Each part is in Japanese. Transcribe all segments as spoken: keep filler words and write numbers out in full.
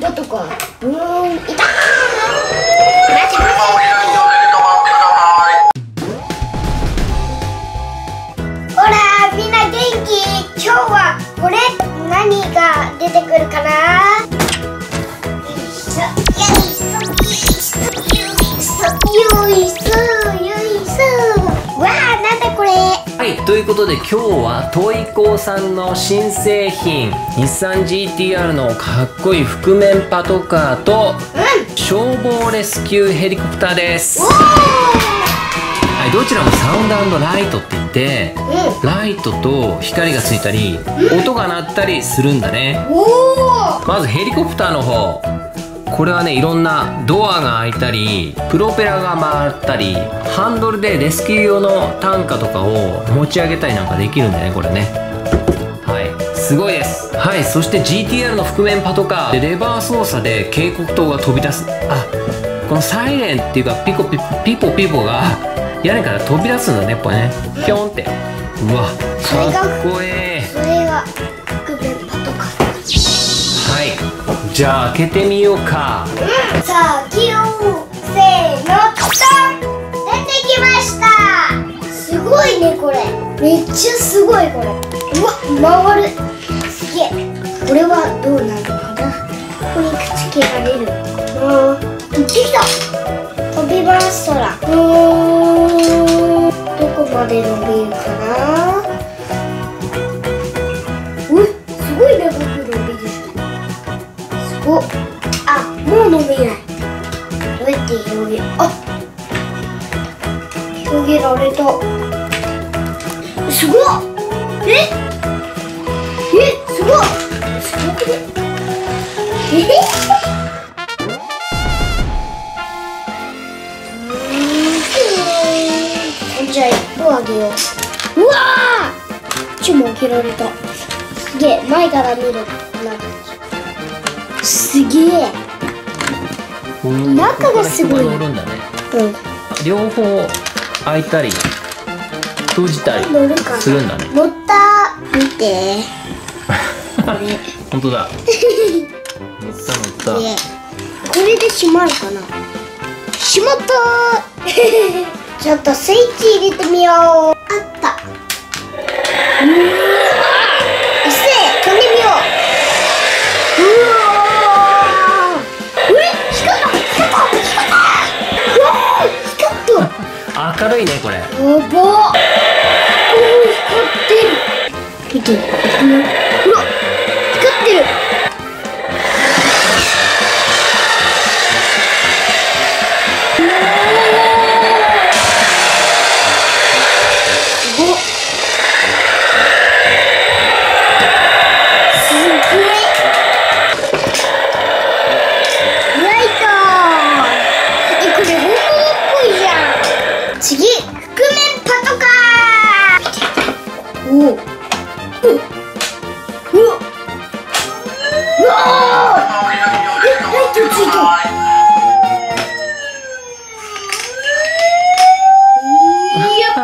だとか。うーん、いたー。ほら、みんな元気。今日はこれ何が出てくるかな。よいしょ、よいしょ、よいしょ、よいしょ、よいしょ。わあ、なんだこれ。はい、ということで今日は東井工さんの新製品日産 ジーティーアール のかっこいい覆面パトカーと、うん、消防レスキューヘリコプターです。はい、どちらもサウンド&ライトって言って、うん、ライトと光がついたり、うん、音が鳴ったりするんだね。まずヘリコプターの方、これはね、いろんなドアが開いたりプロペラが回ったりハンドルでレスキュー用の担架とかを持ち上げたりなんかできるんだね、これね。はい、すごいです。はい、そして ジーティーアール の覆面パトカーでレバー操作で警告灯が飛び出す。あ、このサイレンっていうかピコピコピポピポが屋根から飛び出すんだね、これね。ピョンって。うわ、かっこええ。それが覆面パトカー。はい、じゃあ開けてみようか。うん、さあ、きよう。せーの、ドン。出てきました。すごいね、これ。めっちゃすごい、これ。うわ、回る。すげえ。これはどうなるのかな。ここにくっつけられるのかな。できた。飛びます、空。うーん。どこまで伸びるかな。お、あ、もう伸びない。どうやって広げる？あ、広げられた。すごっ。ええ、すごっ。すごくね。えへへへ。じゃあ一歩あげよう。うわー、こっちも開けられた。すげえ、前から見るな。すげえ、中がすごい。両方開いたり閉じたりするんだね。乗った、見て。本当だ。乗った乗った。これで閉まるかな。閉まった。ちょっとスイッチ入れてみよう。あった。うっせえ、飛んでみよう。うわ、明るいね、これ。やばー。おー、光ってる。見て、ほら、光ってる。お、すごい。ライト。え、これ本物っぽいじゃん。次、覆面パトカー。おお、うわ、うわ、え、ライトついてる。やっ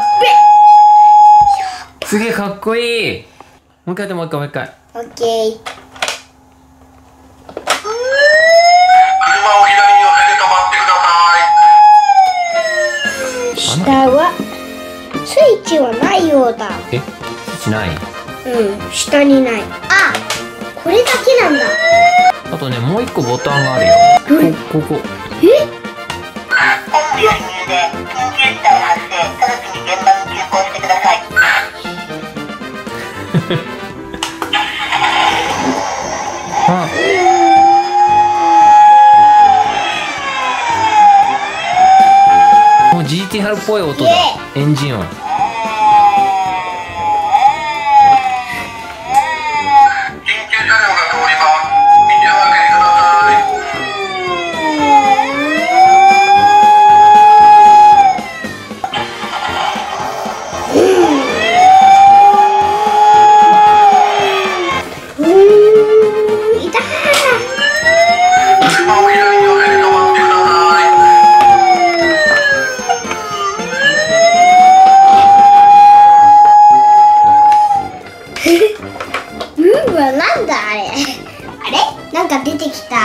べ。すげえかっこいい。もう一回やって、もう一回もう一回。オッケー。下はスイッチはないようだ。え、スイッチない？うん、下にない。あ、これだけなんだ。あとね、もう一個ボタンがあるよ。うん、ここ。え？あ。ジーティーアール っぽい音だ。エンジン音。した。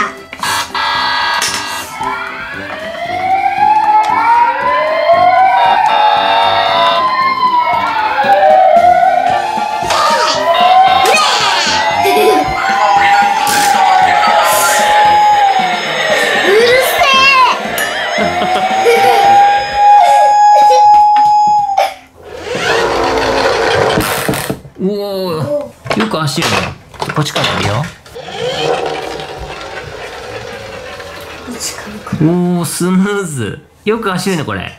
おー、よく走るね。こっちから来るよ。おー、スムーズ。よく走るね、これ。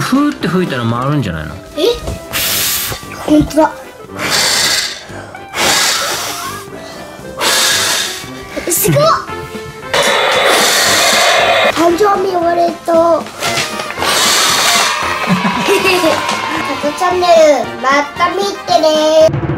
ふーって吹いたら回るんじゃないの？え？本当だ。すごっ。誕生日おめでとう。ハトチャンネルまた見てね。